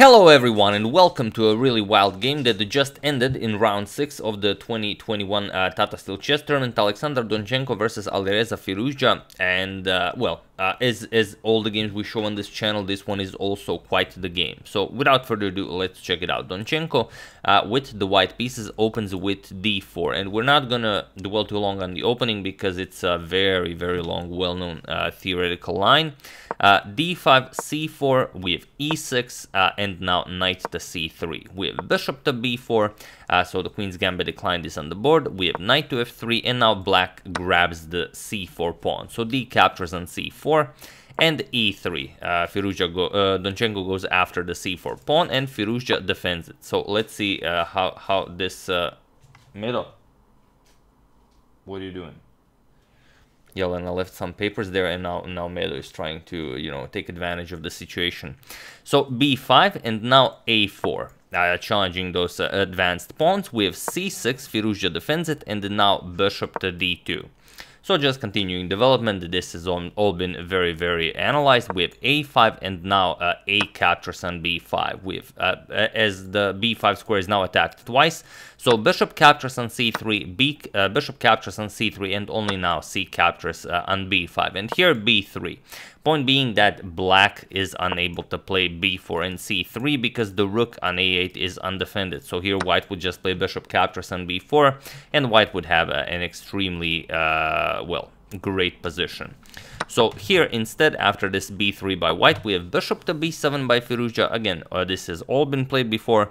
Hello everyone and welcome to a really wild game that just ended in round 6 of the 2021 Tata Steel Chess Tournament, Alexander Donchenko versus Alireza Firouzja, and as all the games we show on this channel, this one is also quite the game. So without further ado, let's check it out. Donchenko with the white pieces opens with d4, and we're not gonna dwell too long on the opening because it's a very, very long, well-known theoretical line. D5, c4, we have e6, and now knight to c3. We have bishop to b4, so the Queen's Gambit declined is on the board. We have knight to f3, and now black grabs the c4 pawn. So d captures on c4 and e3. Donchenko goes after the c4 pawn, and Firouzja defends it. So let's see how this middle. What are you doing? Yeah, and I left some papers there, and now Medo is trying to, you know, take advantage of the situation. So b5 and now a4, challenging those advanced pawns. We have c6, Firouzja defends it, and now bishop to d2. So just continuing development, this has all been very, very analyzed. We have a5 and now a captures on b5. We have, as the b5 square is now attacked twice, so bishop captures on c3, bishop captures on c3, and only now c captures on b5. And here b3. Point being that black is unable to play b4 and c3 because the rook on a8 is undefended. So here white would just play bishop captures on b4, and white would have an extremely, great position. So here instead, after this b3 by white, we have bishop to b7 by Firouzja. Again, this has all been played before.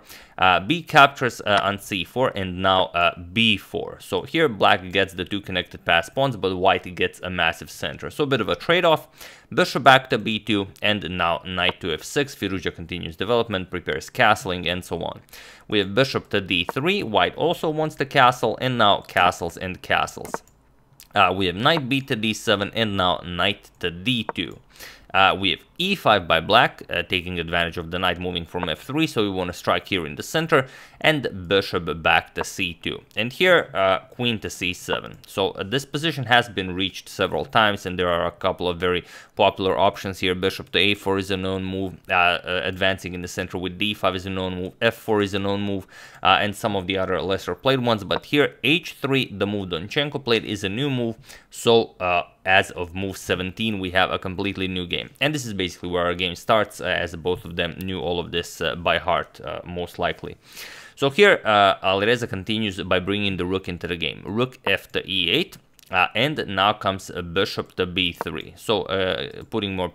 B captures on c4, and now b4. So here black gets the two connected passed pawns, but white gets a massive center. So a bit of a trade-off. Bishop back to b2, and now knight to f6. Firouzja continues development, prepares castling, and so on. We have bishop to d3. White also wants the castle, and now castles and castles. We have knight b to d7, and now knight to d2. We have e5 by black, taking advantage of the knight moving from f3, so we want to strike here in the center, and bishop back to c2. And here, queen to c7. So this position has been reached several times, and there are a couple of very popular options here. Bishop to a4 is a known move, advancing in the center with d5 is a known move, f4 is a known move, and some of the other lesser played ones. But here, h3, the move Donchenko played, is a new move, so as of move 17, we have a completely new game. And this is basically where our game starts, as both of them knew all of this by heart, most likely. So here, Alireza continues by bringing the rook into the game. Rook f to e8, and now comes bishop to b3. So putting more,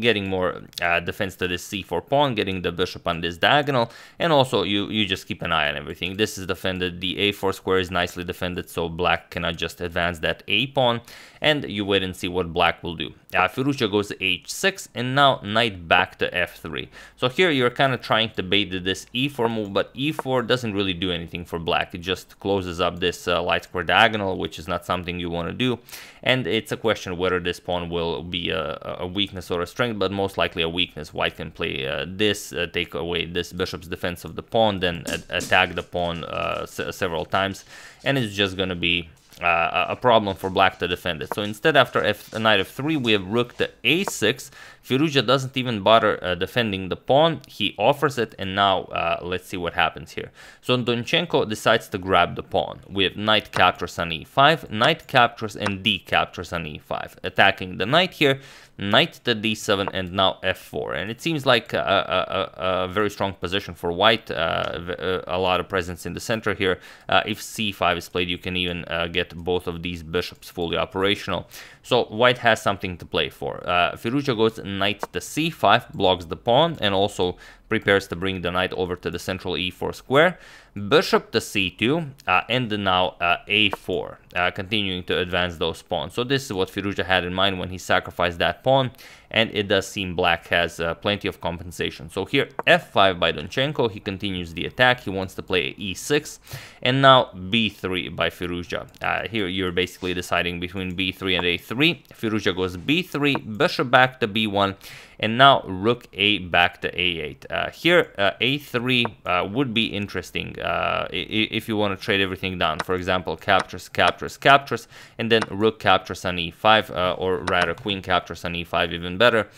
getting more defense to this c4 pawn, getting the bishop on this diagonal, and also you just keep an eye on everything. This is defended. The a4 square is nicely defended, so black cannot just advance that a pawn, and you wait and see what black will do. Firouzja goes h6, and now knight back to f3. So here you're kind of trying to bait this e4 move, but e4 doesn't really do anything for black. It just closes up this light square diagonal, which is not something you want to do, and it's a question whether this pawn will be a weakness or a strength, but most likely a weakness. White can play this, take away this bishop's defense of the pawn, then attack the pawn several times, and it's just going to be a problem for black to defend it. So instead, after knight f3, we have rook to a6. Firouzja doesn't even bother defending the pawn. He offers it, and now let's see what happens here. So Donchenko decides to grab the pawn. We have knight captures on e5, knight captures, and d captures on e5. Attacking the knight here, knight to d7, and now f4. And it seems like a very strong position for white, a lot of presence in the center here. If c5 is played, you can even get both of these bishops fully operational. So white has something to play for. Firouzja goes knight to c5, blocks the pawn, and also prepares to bring the knight over to the central e4 square. Bishop to c2, and now a4, continuing to advance those pawns. So this is what Firouzja had in mind when he sacrificed that pawn, and it does seem black has plenty of compensation. So here f5 by Donchenko, he continues the attack, he wants to play e6, and now b3 by Firouzja. Here you're basically deciding between b3 and a3. Firouzja goes b3, bishop back to b1, and now rook a back to a8. Here a3 would be interesting if you want to trade everything down. For example, captures, captures, captures, and then rook captures on e5, or rather queen captures on e5, even better.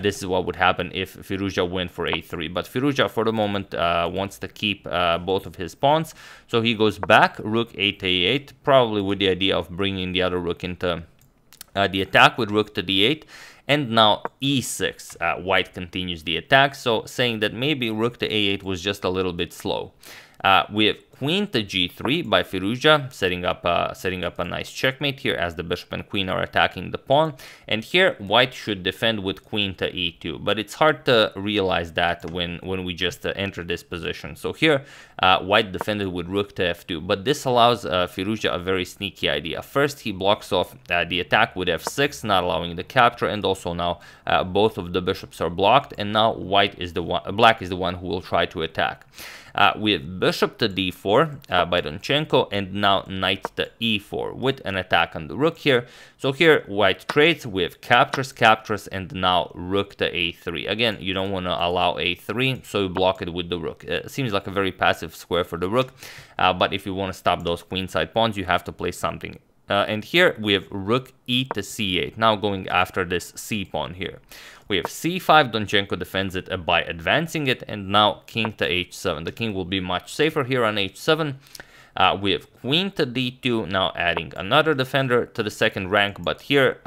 This is what would happen if Firouzja went for a3. But Firouzja for the moment wants to keep both of his pawns, so he goes back rook a to a8, probably with the idea of bringing the other rook into the attack with rook to d8. And now e6, white continues the attack, so saying that maybe rook to a8 was just a little bit slow. We have queen to g3 by Firouzja, setting up a nice checkmate here as the bishop and queen are attacking the pawn. And here white should defend with queen to e2, but it's hard to realize that when we just enter this position. So here white defended with rook to f2, but this allows Firouzja a very sneaky idea. First he blocks off the attack with f6, not allowing the capture, and also now both of the bishops are blocked, and now black is the one who will try to attack. We have bishop to d4 by Donchenko, and now knight to e4 with an attack on the rook here. So here white trades with captures, captures, and now rook to a3. Again, you don't want to allow a3, so you block it with the rook. It seems like a very passive square for the rook, but if you want to stop those queenside pawns, you have to play something. And here we have rook e to c8, now going after this c pawn here. We have c5, Donchenko defends it by advancing it, and now king to h7. The king will be much safer here on h7. We have queen to d2, now adding another defender to the second rank, but here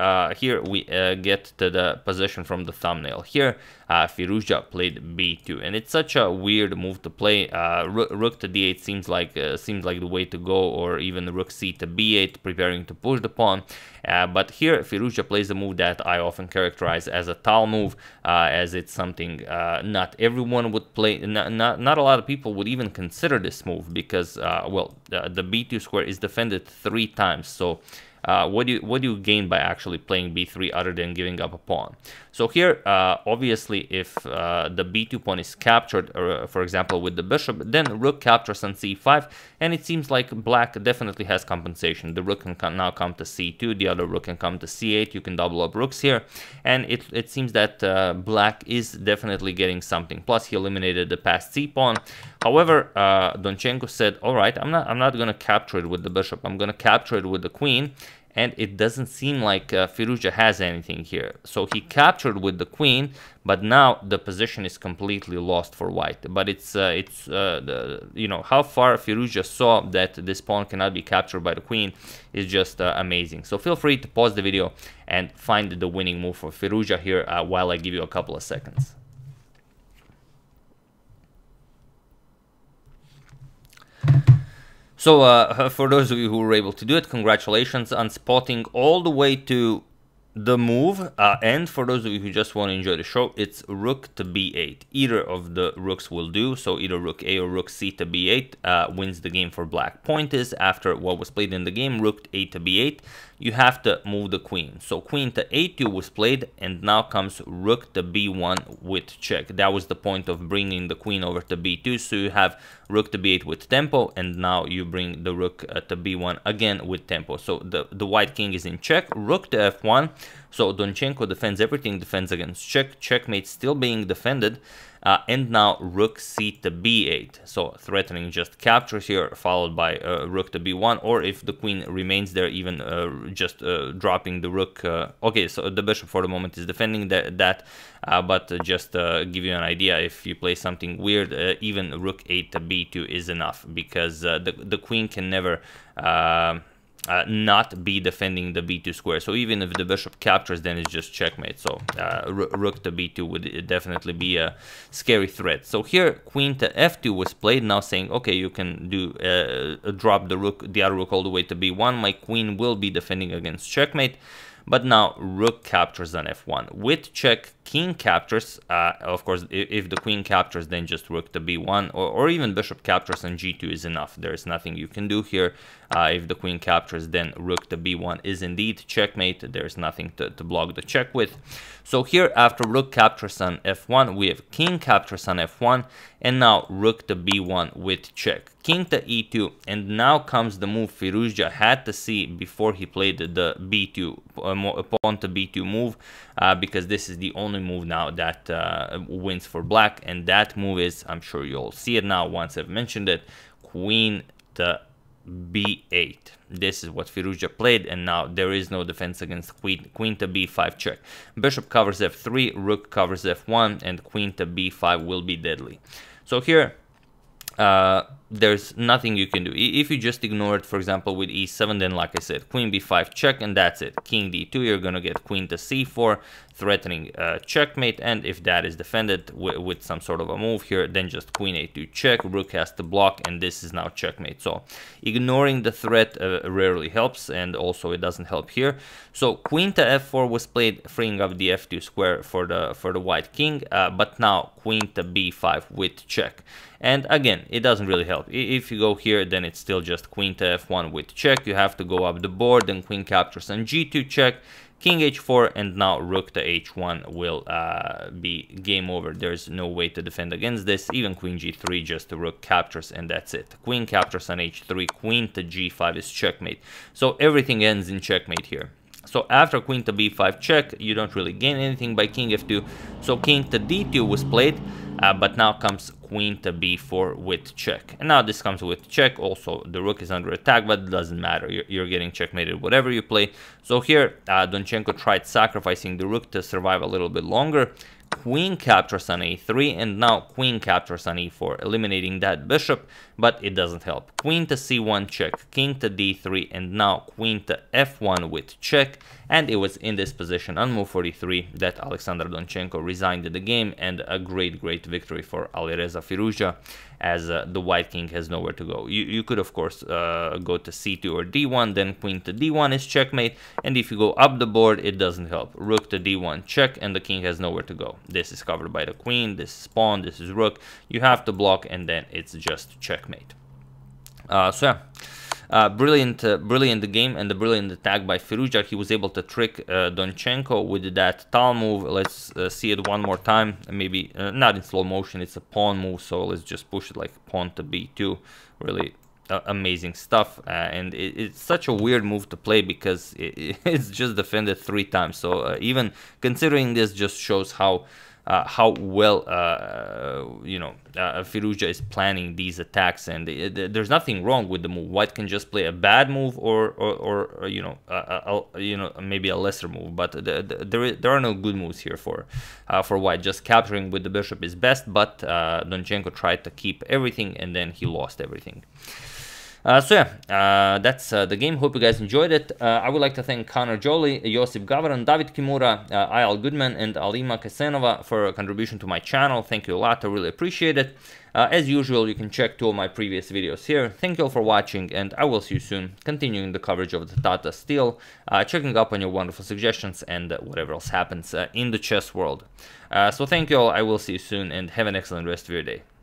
we get to the position from the thumbnail. Here Firouzja played b2, and it's such a weird move to play. Rook to d8 seems like the way to go, or even rook c to b8, preparing to push the pawn. But here Firouzja plays a move that I often characterize as a Tal move, as it's something not everyone would play. Not a lot of people would even consider this move because, well, the b2 square is defended 3 times. So what do you gain by actually playing b3 other than giving up a pawn? So here, obviously, if the b2 pawn is captured, for example, with the bishop, then rook captures on c5, and it seems like black definitely has compensation. The rook can now come to c2, the other rook can come to c8, you can double up rooks here, and it seems that black is definitely getting something. Plus, he eliminated the past c pawn. However, Donchenko said, all right, I'm not going to capture it with the bishop, I'm going to capture it with the queen. And it doesn't seem like Firouzja has anything here. So he captured with the queen, but now the position is completely lost for white. But you know, how far Firouzja saw that this pawn cannot be captured by the queen is just amazing. So feel free to pause the video and find the winning move for Firouzja here while I give you a couple of seconds. So for those of you who were able to do it, congratulations on spotting all the way to the move. And for those of you who just want to enjoy the show, it's rook to b8. Either of the rooks will do, so either rook a or rook c to b8 wins the game for black. Point is, after what was played in the game, rook a to b8, you have to move the queen. So queen to a2 was played, and now comes rook to b1 with check. That was the point of bringing the queen over to b2, so you have rook to b8 with tempo, and now you bring the rook to b1 again with tempo. So the white king is in check, rook to f1, so Donchenko defends everything, defends against check, checkmate still being defended, and now rook c to b8, so threatening just captures here, followed by rook to b1, or if the queen remains there, even just dropping the rook. Okay, so the bishop for the moment is defending that but just give you an idea, if you play something weird, even rook 8 to b2 is enough, because the queen can never not be defending the b2 square. So even if the bishop captures, then it's just checkmate. So rook to b2 would definitely be a scary threat. So here queen to f2 was played, now saying, okay, you can do drop the rook, the other rook, all the way to b1. My queen will be defending against checkmate. But now rook captures on f1 with check, king captures. Of course, if the queen captures, then just rook to b1, or even bishop captures on g2 is enough. There is nothing you can do here. If the queen captures, then rook to b1 is indeed checkmate. There is nothing to block the check with. So here, after rook captures on f1, we have king captures on f1, and now rook to b1 with check. king to e2, and now comes the move Firouzja had to see before he played the b2 pawn to b2 move, because this is the only move now that wins for black, and that move is, I'm sure you all see it now once I've mentioned it, queen to b8. This is what Firouzja played, and now there is no defense against queen to b5 check. Bishop covers f3, rook covers f1, and queen to b5 will be deadly. So here there's nothing you can do. If you just ignore it, for example, with e7, then like I said, queen b5 check, and that's it. King d2, you're gonna get queen to c4, threatening checkmate, and if that is defended with some sort of a move here, then just queen a2 check, rook has to block, and this is now checkmate. So ignoring the threat rarely helps, and also it doesn't help here. So queen to f4 was played, freeing up the f2 square for the white king, but now queen to b5 with check. And again, it doesn't really help. If you go here, then it's still just queen to f1 with check. You have to go up the board, then queen captures and g2 check, king h4, and now rook to h1 will be game over. There's no way to defend against this. Even queen g3, just the rook captures, and that's it. Queen captures on h3, queen to g5 is checkmate. So everything ends in checkmate here. So after queen to b5 check, you don't really gain anything by king f2. So king to d2 was played, but now comes queen to b4 with check. And now this comes with check. Also, the rook is under attack, but it doesn't matter. You're getting checkmated whatever you play. So here, Donchenko tried sacrificing the rook to survive a little bit longer. Queen captures on a3, and now queen captures on e4, eliminating that bishop, but it doesn't help. Queen to c1 check, king to d3, and now queen to f1 with check. And it was in this position on move 43 that Alexander Donchenko resigned the game, and a great, great victory for Alireza Firouzja, as the white king has nowhere to go. You could, of course, go to c2 or d1, then queen to d1 is checkmate, and if you go up the board, it doesn't help. Rook to d1 check, and the king has nowhere to go. This is covered by the queen, this is pawn, this is rook. You have to block, and then it's just checkmate. So yeah. Brilliant game, and the brilliant attack by Firouzja. He was able to trick Donchenko with that Tal move. Let's see it one more time. Maybe not in slow motion, it's a pawn move, so let's just push it like pawn to b2. Really amazing stuff, and it's such a weird move to play because it's just defended 3 times. So even considering this just shows how well Firouzja is planning these attacks, and there's nothing wrong with the move. White can just play a bad move, or maybe a lesser move, but there are no good moves here for white. Just capturing with the bishop is best, but Donchenko tried to keep everything, and then he lost everything. So yeah, that's the game. Hope you guys enjoyed it. I would like to thank Connor Jolly, Yosip Gavran, David Kimura, Ayal Goodman, and Alima Kasenova for a contribution to my channel. Thank you a lot. I really appreciate it. As usual, you can check all my previous videos here. Thank you all for watching, and I will see you soon, continuing the coverage of the Tata Steel, checking up on your wonderful suggestions and whatever else happens in the chess world. So thank you all. I will see you soon, and have an excellent rest of your day.